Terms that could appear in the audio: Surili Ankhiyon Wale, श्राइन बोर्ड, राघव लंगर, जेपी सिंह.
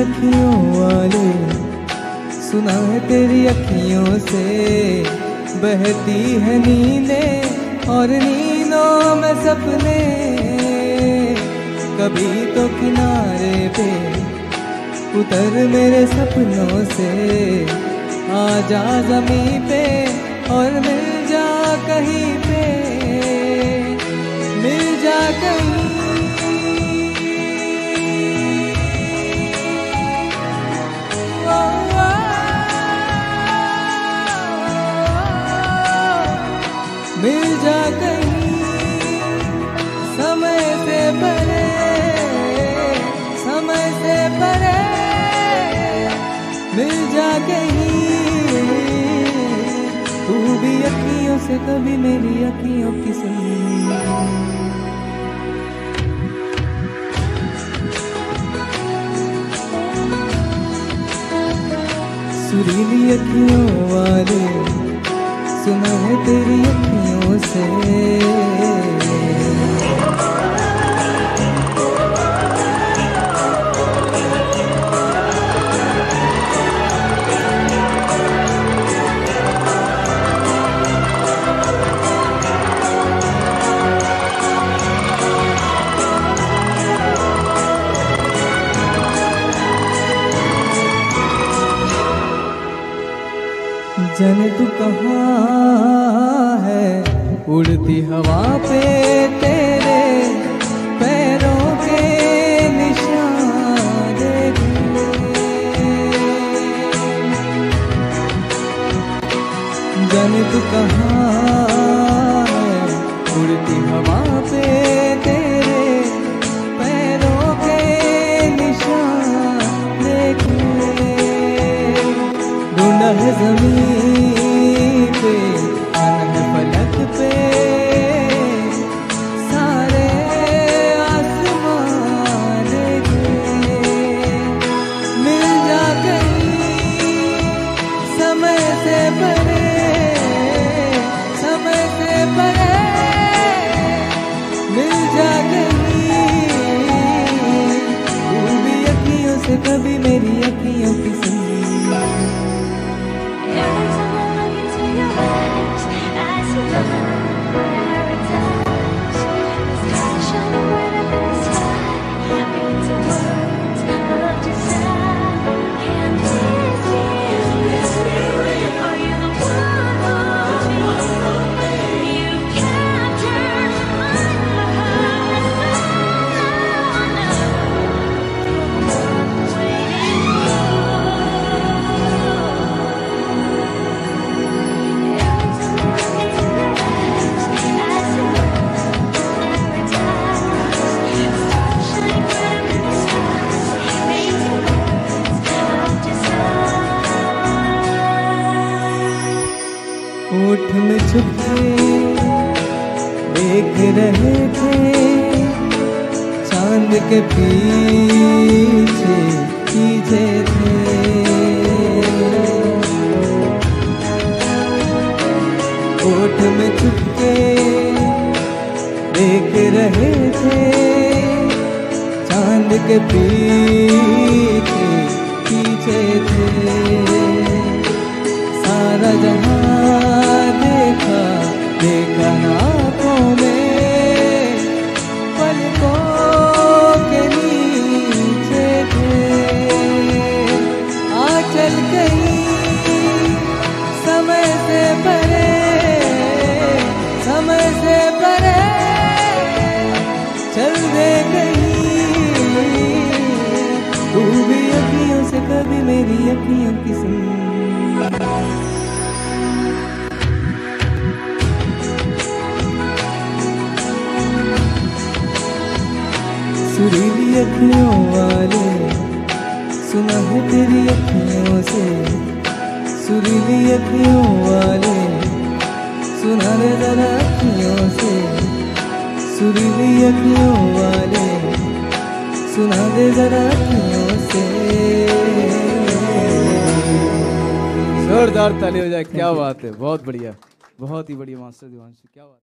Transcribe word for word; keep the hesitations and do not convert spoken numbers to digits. अखियों वाले, सुना है तेरी अखियों से बहती है नींदे और नींदों में सपने। कभी तो किनारे पे उतर मेरे सपनों से, आजा जमीन पे और मिल जा कहीं पे, मिल जा कहीं। मिल जा कहीं समय से परे, समय से परे मिल जा कहीं। तू भी अखियों से कभी मेरी अखियों की सुनी। सुरीली अखियों वाले, सुना है तेरी अखियों से। जाने तू कहाँ है, उड़ती हवा पे तेरे पैरों के निशान देख ले। जाने तू कहाँ है, उड़ती हवा पे तेरे पैरों के निशान देख ले। ढूंढा है जमीन कभी मेरी अखियों की सुनी। ओठ में छुपे देख रहे थे चांद के पीछे चीजें थे। ओठ में छुपके देख रहे थे चांद के पीछे पीछे थे। सारा जहां देखा देखा ना आँखों में, पलकों के नीचे थे। आ चल कहीं समय से परे, समय से परे चल दे कहीं। तू भी अखियों से कभी मेरी अखियों की सुनी। सुरीली अखियों वाले, सुना है तेरी अखियों से। सुरीली अखियों वाले, सुना है तेरा अखियों से। सुरीली अखियों वाले, सुना दे जरा अखियों से। जोरदार ताली हो जाए, क्या बात है, बहुत बढ़िया, बहुत ही बढ़िया मास्टर दीवान से, क्या बात।